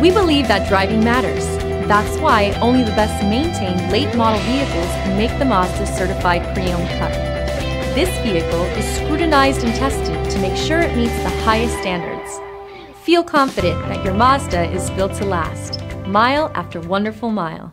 We believe that driving matters. That's why only the best maintained late model vehicles make the Mazda certified pre-owned cut. This vehicle is scrutinized and tested to make sure it meets the highest standards. Feel confident that your Mazda is built to last, mile after wonderful mile.